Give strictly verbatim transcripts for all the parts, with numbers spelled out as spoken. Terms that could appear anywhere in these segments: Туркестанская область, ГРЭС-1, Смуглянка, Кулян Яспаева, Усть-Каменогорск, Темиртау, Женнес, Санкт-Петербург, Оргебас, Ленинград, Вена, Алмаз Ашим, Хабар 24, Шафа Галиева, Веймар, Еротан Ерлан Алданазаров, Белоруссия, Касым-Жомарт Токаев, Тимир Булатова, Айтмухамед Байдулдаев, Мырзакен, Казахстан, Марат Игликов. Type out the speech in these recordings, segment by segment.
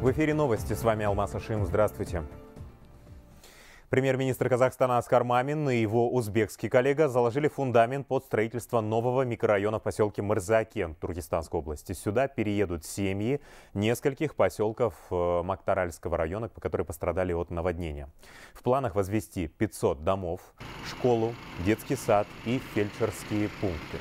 В эфире новости. С вами Алмаз Ашим. Здравствуйте. Премьер-министр Казахстана Аскар Мамин и его узбекский коллега заложили фундамент под строительство нового микрорайона в поселке Мырзакен Туркестанской области. Сюда переедут семьи нескольких поселков Мактаральского района, которые пострадали от наводнения. В планах возвести пятьсот домов, школу, детский сад и фельдшерские пункты.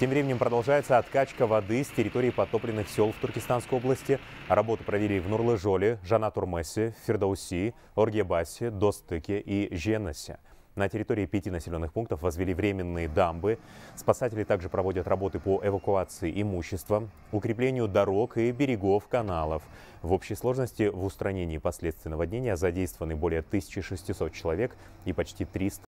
Тем временем продолжается откачка воды с территории потопленных сел в Туркестанской области. Работу провели в Нурлыжоле, Жанатурмесе, Фердауси, Оргебасе, Достыке и Женнесе. На территории пяти населенных пунктов возвели временные дамбы. Спасатели также проводят работы по эвакуации имущества, укреплению дорог и берегов каналов. В общей сложности в устранении последствий наводнения задействованы более тысячи шестисот человек и почти триста.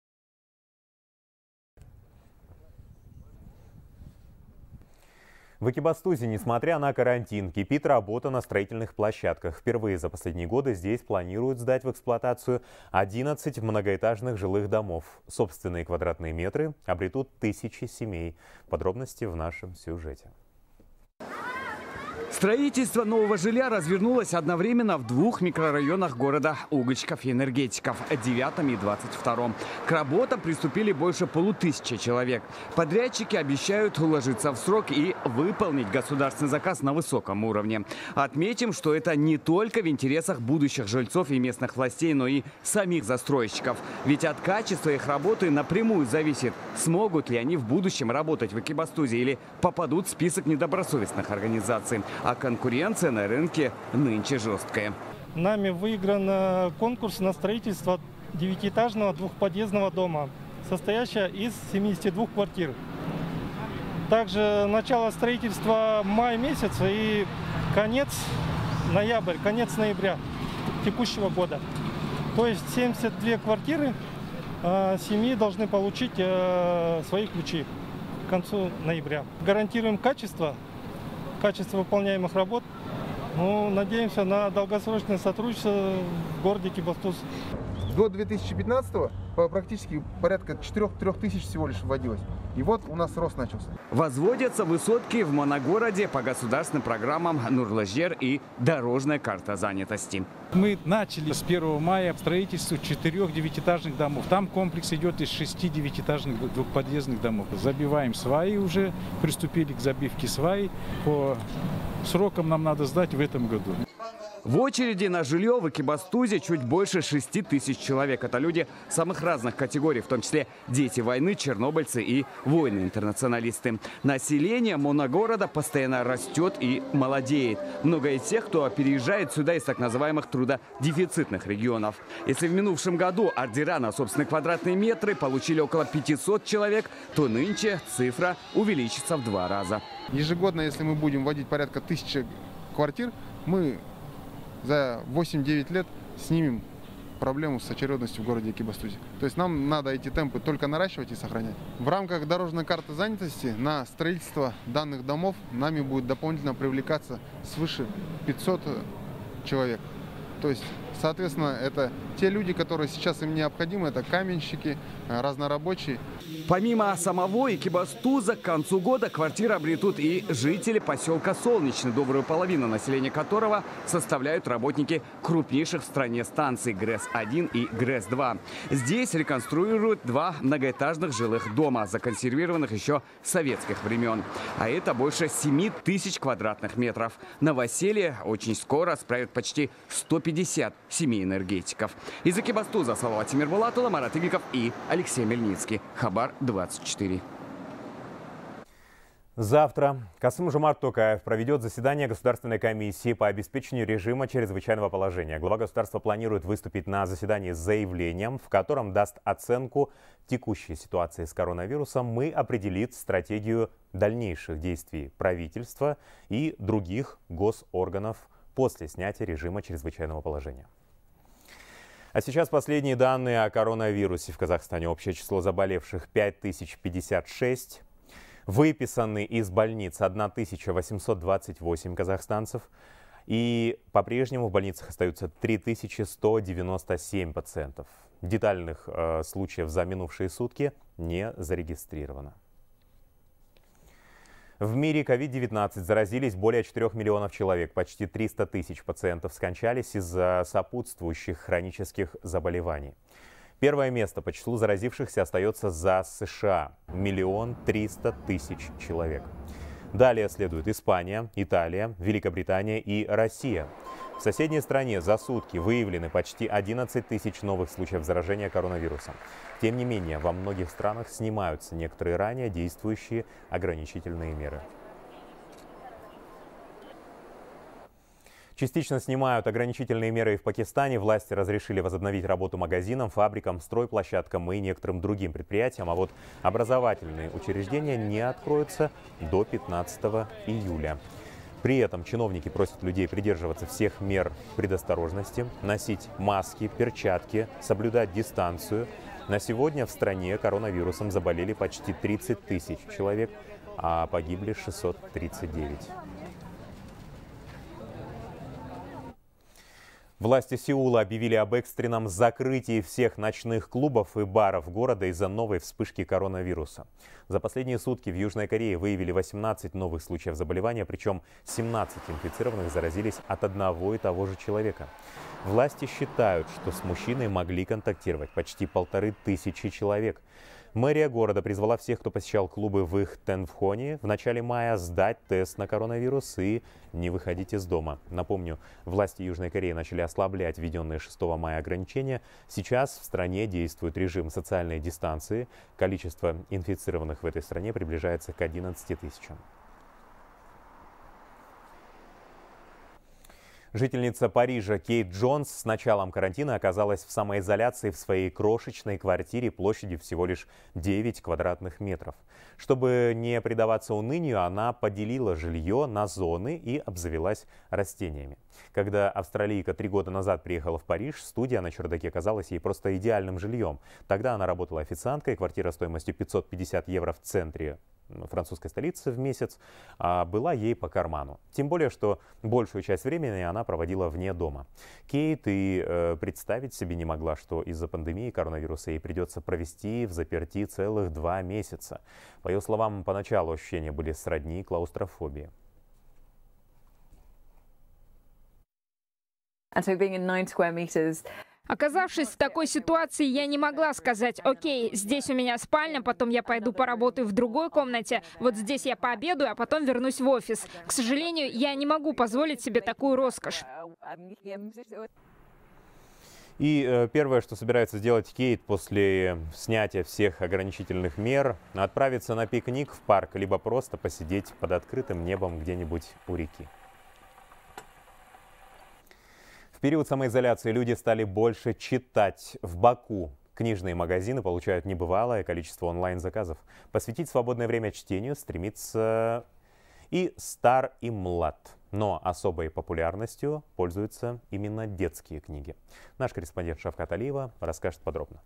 В Экибастузе, несмотря на карантин, кипит работа на строительных площадках. Впервые за последние годы здесь планируют сдать в эксплуатацию одиннадцать многоэтажных жилых домов. Собственные квадратные метры обретут тысячи семей. Подробности в нашем сюжете. Строительство нового жилья развернулось одновременно в двух микрорайонах города Угольщиков и Энергетиков – девятом и двадцать втором. К работам приступили больше полутысячи человек. Подрядчики обещают уложиться в срок и выполнить государственный заказ на высоком уровне. Отметим, что это не только в интересах будущих жильцов и местных властей, но и самих застройщиков. Ведь от качества их работы напрямую зависит, смогут ли они в будущем работать в Экибастузе или попадут в список недобросовестных организаций. А конкуренция на рынке нынче жесткая. Нами выигран конкурс на строительство девятиэтажного двухподъездного дома, состоящего из семидесяти двух квартир. Также начало строительства май месяц и конец ноябрь, конец ноября текущего года. То есть семьдесят две квартиры семьи должны получить свои ключи к концу ноября. Гарантируем качество. Качество выполняемых работ. Ну, надеемся на долгосрочное сотрудничество в городе Экибастуз. До две тысячи пятнадцатого практически порядка четырёх-трёх тысяч всего лишь вводилось. И вот у нас рост начался. Возводятся высотки в моногороде по государственным программам «Нұрлы жер» и «Дорожная карта занятости». Мы начали с первого мая строительство четырех девятиэтажных домов. Там комплекс идет из шести девятиэтажных двухподъездных домов. Забиваем сваи уже, приступили к забивке сваи. По срокам нам надо сдать в этом году. В очереди на жилье в Экибастузе чуть больше шести тысяч человек. Это люди самых разных категорий, в том числе дети войны, чернобыльцы и воины-интернационалисты. Население моногорода постоянно растет и молодеет. Много из тех, кто переезжает сюда из так называемых трудодефицитных регионов. Если в минувшем году ордера на собственные квадратные метры получили около пятисот человек, то нынче цифра увеличится в два раза. Ежегодно, если мы будем вводить порядка тысячи квартир, мы за восемь-девять лет снимем проблему с очередностью в городе Экибастузе. То есть нам надо эти темпы только наращивать и сохранять. В рамках дорожной карты занятости на строительство данных домов нами будет дополнительно привлекаться свыше пятисот человек. То есть, соответственно, это те люди, которые сейчас им необходимы, это каменщики, разнорабочие. Помимо самого Экибастуза, к концу года квартиры обретут и жители поселка Солнечный, добрую половину населения которого составляют работники крупнейших в стране станций ГРЭС один и ГРЭС два. Здесь реконструируют два многоэтажных жилых дома, законсервированных еще с советских времен. А это больше семи тысяч квадратных метров. Новоселье очень скоро справят почти сто пятьдесят семей энергетиков. Из Экибастуза Тимир Булатова, Марат Игликов и Алексей Мельницкий. Хабар двадцать четыре. Завтра Касым-Жомарт Токаев проведет заседание Государственной комиссии по обеспечению режима чрезвычайного положения. Глава государства планирует выступить на заседании с заявлением, в котором даст оценку текущей ситуации с коронавирусом и определит стратегию дальнейших действий правительства и других госорганов после снятия режима чрезвычайного положения. А сейчас последние данные о коронавирусе в Казахстане. Общее число заболевших пять тысяч пятьдесят шесть. Выписаны из больниц одна тысяча восемьсот двадцать восемь казахстанцев. И по-прежнему в больницах остаются три тысячи сто девяносто семь пациентов. Детальных э, случаев за минувшие сутки не зарегистрировано. В мире ковид девятнадцать заразились более четырёх миллионов человек. Почти триста тысяч пациентов скончались из-за сопутствующих хронических заболеваний. Первое место по числу заразившихся остается за США – миллион триста тысяч человек. Далее следуют Испания, Италия, Великобритания и Россия. В соседней стране за сутки выявлены почти одиннадцать тысяч новых случаев заражения коронавирусом. Тем не менее, во многих странах снимаются некоторые ранее действующие ограничительные меры. Частично снимают ограничительные меры и в Пакистане. Власти разрешили возобновить работу магазинам, фабрикам, стройплощадкам и некоторым другим предприятиям. А вот образовательные учреждения не откроются до пятнадцатого июля. При этом чиновники просят людей придерживаться всех мер предосторожности, носить маски, перчатки, соблюдать дистанцию. На сегодня в стране коронавирусом заболели почти тридцать тысяч человек, а погибли шестьсот тридцать девять. Власти Сеула объявили об экстренном закрытии всех ночных клубов и баров города из-за новой вспышки коронавируса. За последние сутки в Южной Корее выявили восемнадцать новых случаев заболевания, причем семнадцать инфицированных заразились от одного и того же человека. Власти считают, что с мужчиной могли контактировать почти полторы тысячи человек. Мэрия города призвала всех, кто посещал клубы в их Тенвхоне в начале мая, сдать тест на коронавирус и не выходить из дома. Напомню, власти Южной Кореи начали ослаблять введенные шестого мая ограничения. Сейчас в стране действует режим социальной дистанции. Количество инфицированных в этой стране приближается к одиннадцати тысячам. Жительница Парижа Кейт Джонс с началом карантина оказалась в самоизоляции в своей крошечной квартире площадью всего лишь девять квадратных метров. Чтобы не предаваться унынию, она поделила жилье на зоны и обзавелась растениями. Когда австралийка три года назад приехала в Париж, студия на чердаке казалась ей просто идеальным жильем. Тогда она работала официанткой, квартира стоимостью пятьсот пятьдесят евро в центре французской столицы в месяц была ей по карману. Тем более, что большую часть времени она проводила вне дома. Кейт и э, представить себе не могла, что из-за пандемии коронавируса ей придется провести в заперти целых два месяца. По ее словам, поначалу ощущения были сродни клаустрофобии. Оказавшись в такой ситуации, я не могла сказать: окей, здесь у меня спальня, потом я пойду поработаю в другой комнате, вот здесь я пообедаю, а потом вернусь в офис. К сожалению, я не могу позволить себе такую роскошь. И первое, что собирается сделать Кейт после снятия всех ограничительных мер, отправиться на пикник в парк, либо просто посидеть под открытым небом где-нибудь у реки. В период самоизоляции люди стали больше читать. В Баку книжные магазины получают небывалое количество онлайн-заказов. Посвятить свободное время чтению стремится и стар, и млад. Но особой популярностью пользуются именно детские книги. Наш корреспондент Шавкат Алиева расскажет подробно.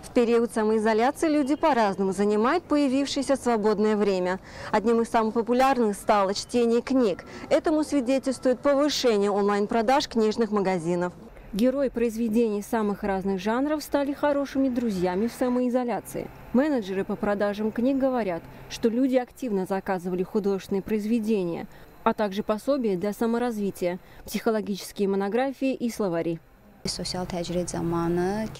В период самоизоляции люди по-разному занимают появившееся свободное время. Одним из самых популярных стало чтение книг. Этому свидетельствует повышение онлайн-продаж книжных магазинов. Герои произведений самых разных жанров стали хорошими друзьями в самоизоляции. Менеджеры по продажам книг говорят, что люди активно заказывали художественные произведения, а также пособия для саморазвития, психологические монографии и словари.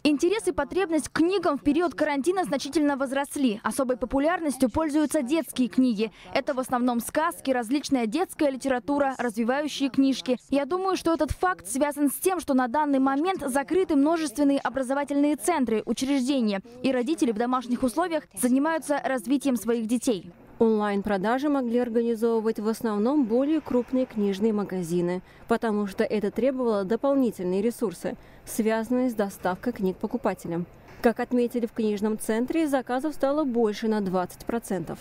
Интерес и потребность к книгам в период карантина значительно возросли. Особой популярностью пользуются детские книги. Это в основном сказки, различная детская литература, развивающие книжки. Я думаю, что этот факт связан с тем, что на данный момент закрыты множественные образовательные центры, учреждения. И родители в домашних условиях занимаются развитием своих детей. Онлайн-продажи могли организовывать в основном более крупные книжные магазины, потому что это требовало дополнительные ресурсы, связанные с доставкой книг покупателям. Как отметили в книжном центре, заказов стало больше на двадцать процентов.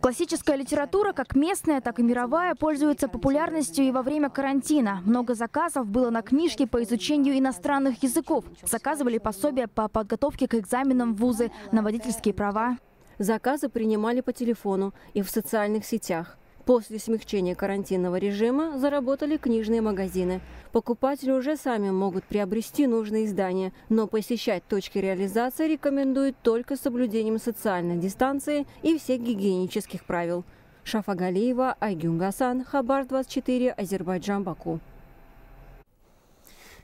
Классическая литература, как местная, так и мировая, пользуется популярностью и во время карантина. Много заказов было на книжки по изучению иностранных языков. Заказывали пособия по подготовке к экзаменам в вузы, на водительские права. Заказы принимали по телефону и в социальных сетях. После смягчения карантинного режима заработали книжные магазины. Покупатели уже сами могут приобрести нужные издания, но посещать точки реализации рекомендуют только с соблюдением социальной дистанции и всех гигиенических правил. Шафа Галиева, Айгюн Гасан, Хабар двадцать четыре, Азербайджан, Баку.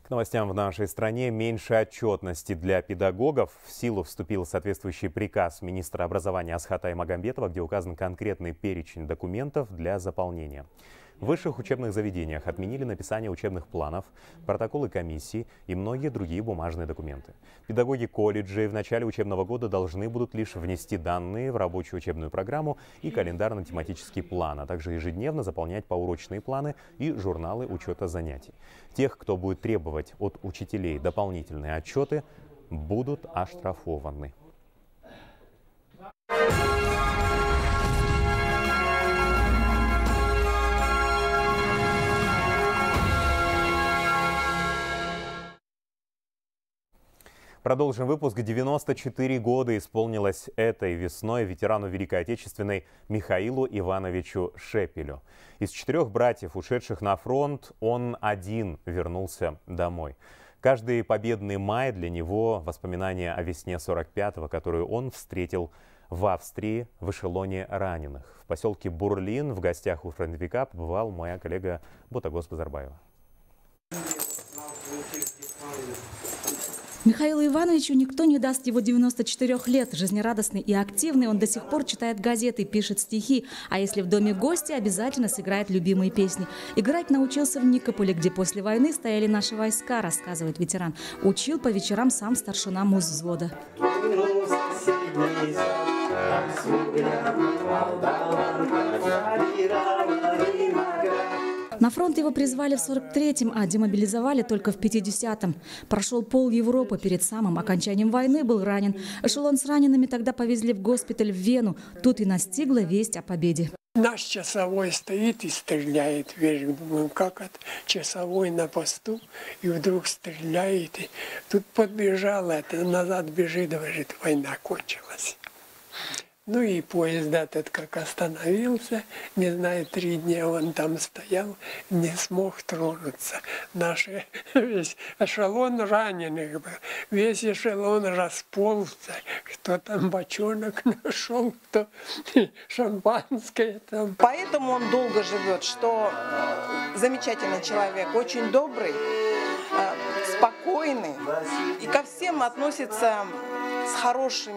К новостям в нашей стране. Меньше отчетности для педагогов. В силу вступил соответствующий приказ министра образования Асхата Имагамбетова, где указан конкретный перечень документов для заполнения. В высших учебных заведениях отменили написание учебных планов, протоколы комиссий и многие другие бумажные документы. Педагоги колледжей в начале учебного года должны будут лишь внести данные в рабочую учебную программу и календарно-тематический план, а также ежедневно заполнять поурочные планы и журналы учета занятий. Тех, кто будет требовать от учителей дополнительные отчеты, будут оштрафованы. Продолжим выпуск. девяносто четыре года исполнилось этой весной ветерану Великой Отечественной Михаилу Ивановичу Шепелю. Из четырех братьев, ушедших на фронт, он один вернулся домой. Каждый победный май для него воспоминания о весне сорок пятого, которую он встретил в Австрии в эшелоне раненых. В поселке Бурлин в гостях у фронтовика побывал моя коллега Бутакоз Базарбаева. Михаилу Ивановичу никто не даст его девяноста четырёх лет. Жизнерадостный и активный, он до сих пор читает газеты, пишет стихи. А если в доме гости, обязательно сыграет любимые песни. Играть научился в Никополе, где после войны стояли наши войска, рассказывает ветеран. Учил по вечерам сам старшина музвзвода. На фронт его призвали в сорок третьем, а демобилизовали только в пятидесятом. Прошел пол Европы. Перед самым окончанием войны был ранен. Эшелон с ранеными тогда повезли в госпиталь в Вену. Тут и настигла весть о победе. Наш часовой стоит и стреляет. Верим, думаем, как от часовой на посту. И вдруг стреляет. И тут подбежал это, назад бежит, говорит, война кончилась. Ну и поезд этот как остановился, не знаю, три дня он там стоял, не смог тронуться. Наш весь эшелон раненых был, весь эшелон расползся. Кто там бочонок нашел, кто шампанское там. Поэтому он долго живет, что замечательный человек, очень добрый, спокойный и ко всем относится... С хорошим,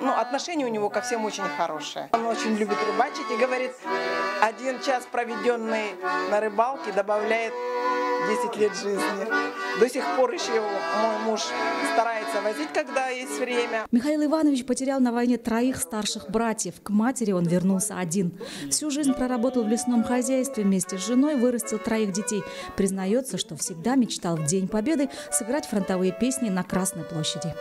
ну, отношение у него ко всем очень хорошее. Он очень любит рыбачить и говорит, один час, проведенный на рыбалке, добавляет десять лет жизни. До сих пор еще мой муж старается возить, когда есть время. Михаил Иванович потерял на войне троих старших братьев. К матери он вернулся один. Всю жизнь проработал в лесном хозяйстве. Вместе с женой вырастил троих детей. Признается, что всегда мечтал в День Победы сыграть фронтовые песни на Красной площади.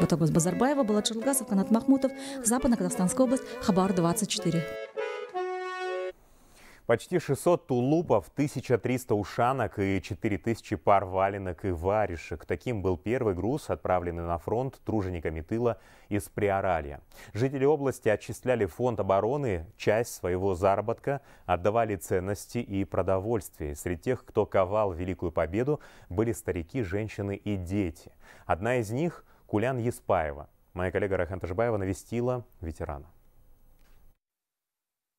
Бутакоз Базарбаева, Булат Шерылгасов, Канат Махмутов, Западно-Казахстанская область, Хабар двадцать четыре. Почти шестьсот тулупов, тысяча триста ушанок и четыре тысячи пар валенок и варежек. Таким был первый груз, отправленный на фронт тружениками тыла из Приоралья. Жители области отчисляли в фонд обороны часть своего заработка, отдавали ценности и продовольствие. Среди тех, кто ковал Великую Победу, были старики, женщины и дети. Одна из них – Кулян Яспаева. Моя коллега Рахан Ташбаева навестила ветерана.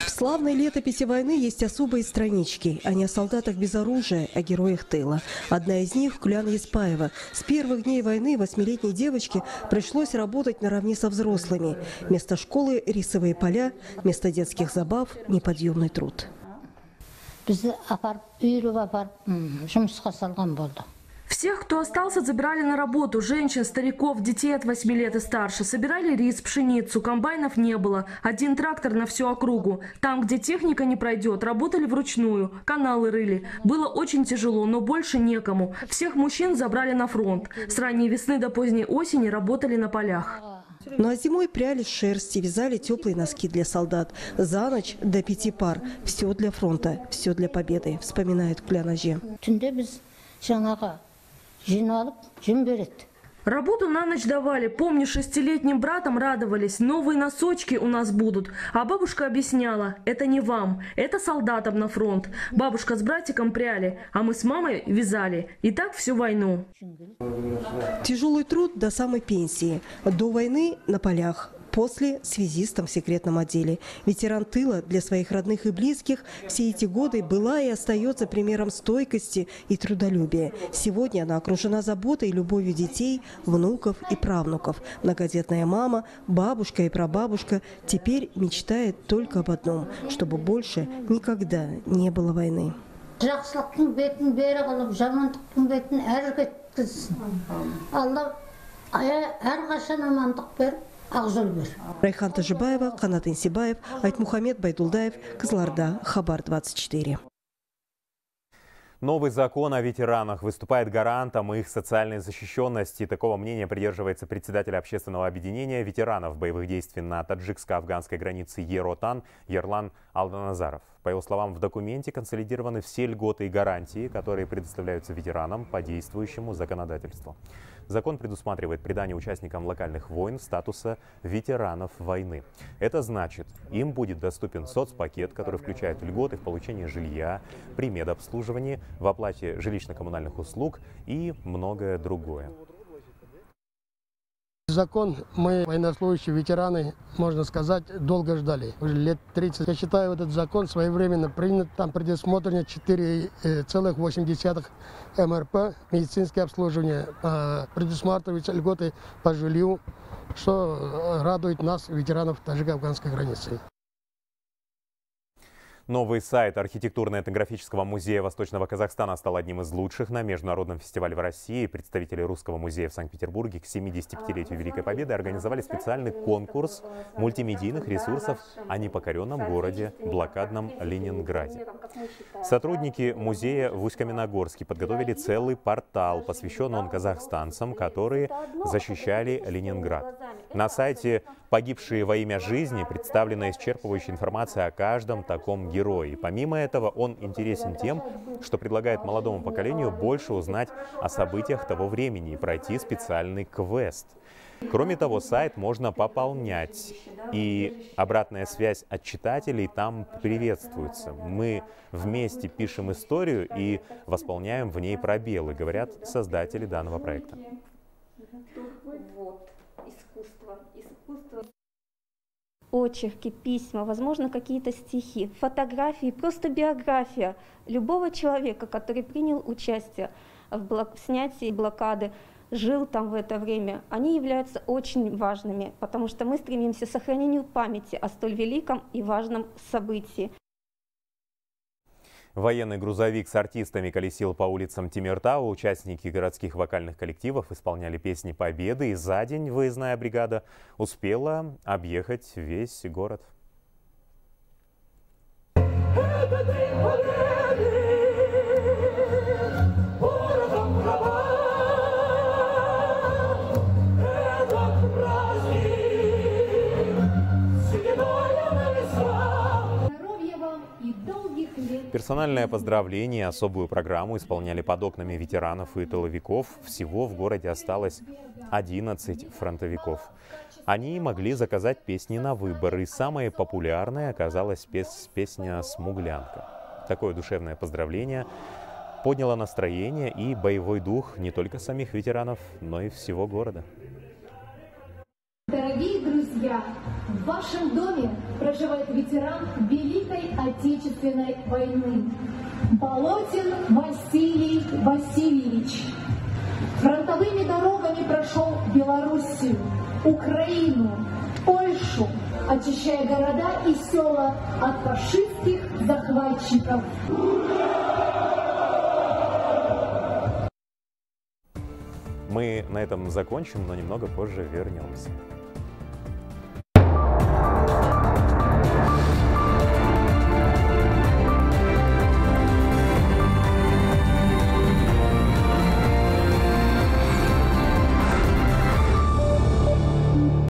В славной летописи войны есть особые странички. Они о солдатах без оружия, о героях тыла. Одна из них – Кулян Яспаева. С первых дней войны восьмилетней девочке пришлось работать наравне со взрослыми. Вместо школы – рисовые поля, вместо детских забав – неподъемный труд. Всех, кто остался, забирали на работу. Женщин, стариков, детей от восьми лет и старше. Собирали рис, пшеницу. Комбайнов не было. Один трактор на всю округу. Там, где техника не пройдет, работали вручную. Каналы рыли. Было очень тяжело, но больше некому. Всех мужчин забрали на фронт. С ранней весны до поздней осени работали на полях. Ну а зимой пряли шерсть и вязали теплые носки для солдат. За ночь до пяти пар. Все для фронта, все для победы, вспоминает Кулян Ажи. Работу на ночь давали. Помню, шестилетним братом радовались. Новые носочки у нас будут. А бабушка объясняла, это не вам, это солдатам на фронт. Бабушка с братиком пряли, а мы с мамой вязали. И так всю войну. Тяжелый труд до самой пенсии. До войны на полях. После связистом в секретном отделе. Ветеран тыла для своих родных и близких все эти годы была и остается примером стойкости и трудолюбия. Сегодня она окружена заботой и любовью детей, внуков и правнуков. Многодетная мама, бабушка и прабабушка теперь мечтает только об одном – чтобы больше никогда не было войны. Рахан Ташбаева, Канат Инсибаев, Айтмухамед Байдулдаев, Кызларда, Хабар двадцать четыре. Новый закон о ветеранах выступает гарантом их социальной защищенности. Такого мнения придерживается председатель общественного объединения ветеранов боевых действий на таджикско-афганской границе Еротан Ерлан Алданазаров. По его словам, в документе консолидированы все льготы и гарантии, которые предоставляются ветеранам по действующему законодательству. Закон предусматривает придание участникам локальных войн статуса ветеранов войны. Это значит, им будет доступен соцпакет, который включает льготы в получении жилья, при медобслуживании, в оплате жилищно-коммунальных услуг и многое другое. Закон мы, военнослужащие, ветераны, можно сказать, долго ждали. Уже лет тридцать. Я считаю, этот закон своевременно принят. Там предусмотрено четыре целых восемь десятых МРП, медицинское обслуживание, предусматриваются льготы по жилью, что радует нас, ветеранов таджико-афганской границы. Новый сайт архитектурно-этнографического музея Восточного Казахстана стал одним из лучших на международном фестивале в России. Представители Русского музея в Санкт-Петербурге к семидесятипятилетию Великой Победы организовали специальный конкурс мультимедийных ресурсов о непокоренном городе, блокадном Ленинграде. Сотрудники музея в Усть-Каменогорске подготовили целый портал, посвященный он казахстанцам, которые защищали Ленинград. На сайте «Погибшие во имя жизни» представлена исчерпывающая информация о каждом таком герое. И помимо этого, он интересен тем, что предлагает молодому поколению больше узнать о событиях того времени и пройти специальный квест. Кроме того, сайт можно пополнять, и обратная связь от читателей там приветствуется. Мы вместе пишем историю и восполняем в ней пробелы, говорят создатели данного проекта. Очерки, письма, возможно, какие-то стихи, фотографии, просто биография любого человека, который принял участие в, блок... в снятии блокады, жил там в это время, они являются очень важными, потому что мы стремимся к сохранению памяти о столь великом и важном событии. Военный грузовик с артистами колесил по улицам Темиртау. Участники городских вокальных коллективов исполняли песни Победы. И за день выездная бригада успела объехать весь город. Персональное поздравление, особую программу исполняли под окнами ветеранов и тыловиков. Всего в городе осталось одиннадцать фронтовиков. Они могли заказать песни на выбор, и самой популярной оказалась песня «Смуглянка». Такое душевное поздравление подняло настроение и боевой дух не только самих ветеранов, но и всего города. Дорогие друзья, в вашем доме проживает ветеран Великой Отечественной войны Болотин Василий Васильевич. Фронтовыми дорогами прошел Белоруссию, Украину, Польшу, очищая города и села от фашистских захватчиков. Мы на этом закончим, но немного позже вернемся.